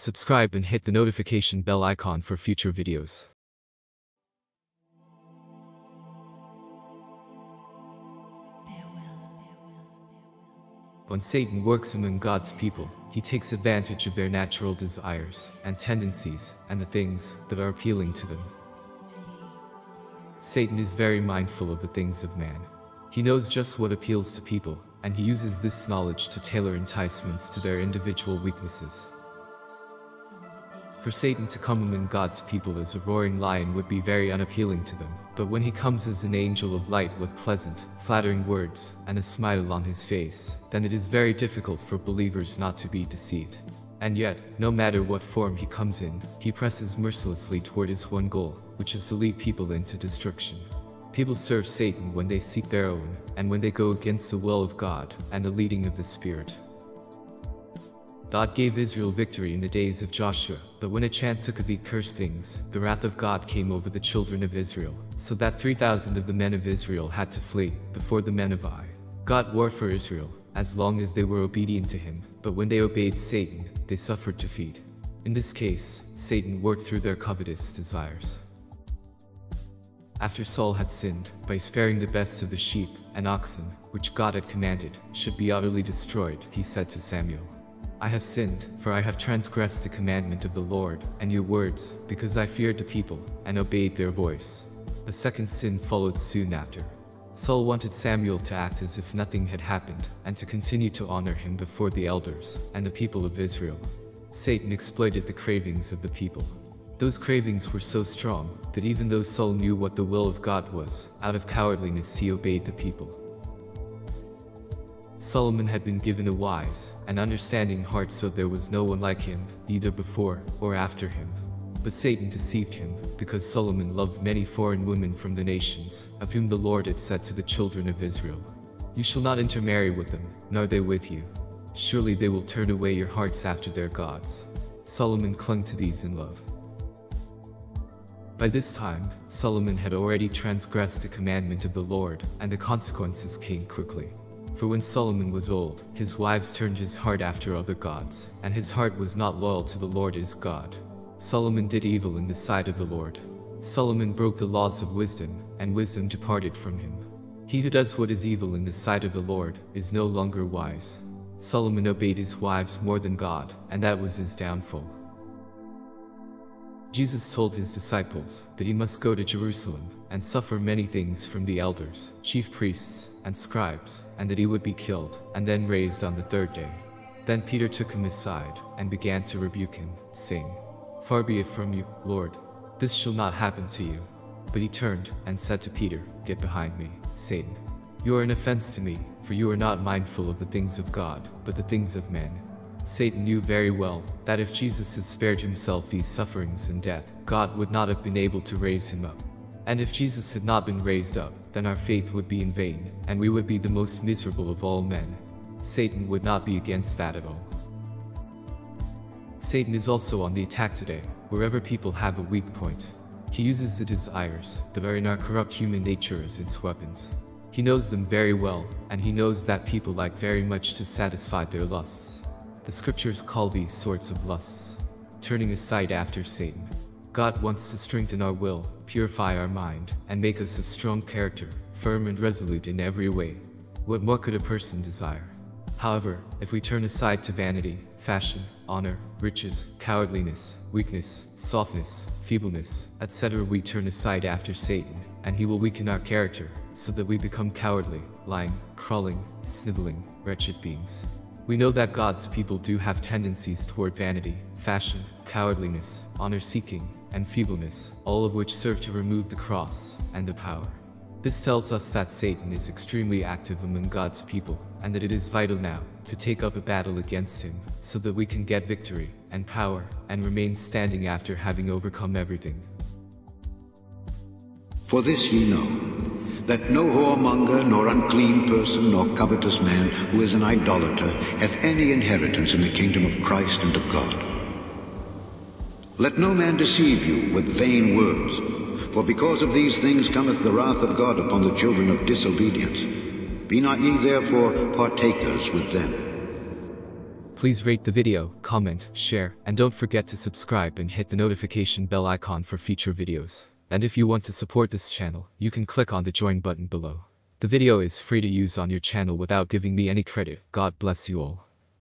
Subscribe and hit the notification bell icon for future videos. When Satan works among God's people, he takes advantage of their natural desires and tendencies and the things that are appealing to them. Satan is very mindful of the things of man. He knows just what appeals to people, and he uses this knowledge to tailor enticements to their individual weaknesses. For Satan to come among God's people as a roaring lion would be very unappealing to them, but when he comes as an angel of light with pleasant, flattering words, and a smile on his face, then it is very difficult for believers not to be deceived. And yet, no matter what form he comes in, he presses mercilessly toward his one goal, which is to lead people into destruction. People serve Satan when they seek their own, and when they go against the will of God and the leading of the Spirit. God gave Israel victory in the days of Joshua, but when Achan took of the accursed things, the wrath of God came over the children of Israel, so that 3,000 of the men of Israel had to flee before the men of Ai. God warred for Israel, as long as they were obedient to him, but when they obeyed Satan, they suffered defeat. In this case, Satan worked through their covetous desires. After Saul had sinned, by sparing the best of the sheep and oxen, which God had commanded, should be utterly destroyed, he said to Samuel, "I have sinned, for I have transgressed the commandment of the Lord, and your words, because I feared the people, and obeyed their voice." A second sin followed soon after. Saul wanted Samuel to act as if nothing had happened, and to continue to honor him before the elders and the people of Israel. Satan exploited the cravings of the people. Those cravings were so strong, that even though Saul knew what the will of God was, out of cowardliness he obeyed the people. Solomon had been given a wise and understanding heart, so there was no one like him, either before or after him. But Satan deceived him, because Solomon loved many foreign women from the nations, of whom the Lord had said to the children of Israel, "You shall not intermarry with them, nor they with you. Surely they will turn away your hearts after their gods." Solomon clung to these in love. By this time, Solomon had already transgressed the commandment of the Lord, and the consequences came quickly. For when Solomon was old, his wives turned his heart after other gods, and his heart was not loyal to the Lord his God. Solomon did evil in the sight of the Lord. Solomon broke the laws of wisdom, and wisdom departed from him. He who does what is evil in the sight of the Lord is no longer wise. Solomon obeyed his wives more than God, and that was his downfall. Jesus told his disciples that he must go to Jerusalem and suffer many things from the elders, chief priests, and scribes, and that he would be killed and then raised on the third day. Then Peter took him aside and began to rebuke him, saying, "Far be it from you, Lord, this shall not happen to you." But he turned and said to Peter, "Get behind me, Satan. You are an offense to me, for you are not mindful of the things of God, but the things of men." Satan knew very well that if Jesus had spared himself these sufferings and death, God would not have been able to raise him up. And if Jesus had not been raised up, then our faith would be in vain, and we would be the most miserable of all men. Satan would not be against that at all. Satan is also on the attack today, wherever people have a weak point. He uses the desires that are in our corrupt human nature as his weapons. He knows them very well, and he knows that people like very much to satisfy their lusts. The scriptures call these sorts of lusts turning aside after Satan. God wants to strengthen our will, purify our mind, and make us of strong character, firm and resolute in every way. What more could a person desire? However, if we turn aside to vanity, fashion, honor, riches, cowardliness, weakness, softness, feebleness, etc., we turn aside after Satan, and he will weaken our character, so that we become cowardly, lying, crawling, sniveling, wretched beings. We know that God's people do have tendencies toward vanity, fashion, cowardliness, honor-seeking, and feebleness, all of which serve to remove the cross and the power. This tells us that Satan is extremely active among God's people, and that it is vital now to take up a battle against him, so that we can get victory and power and remain standing after having overcome everything. For this you know, that no whoremonger, nor unclean person, nor covetous man, who is an idolater, hath any inheritance in the kingdom of Christ and of God. Let no man deceive you with vain words, for because of these things cometh the wrath of God upon the children of disobedience. Be not ye therefore partakers with them. Please rate the video, comment, share, and don't forget to subscribe and hit the notification bell icon for future videos. And if you want to support this channel, you can click on the join button below. The video is free to use on your channel without giving me any credit. God bless you all.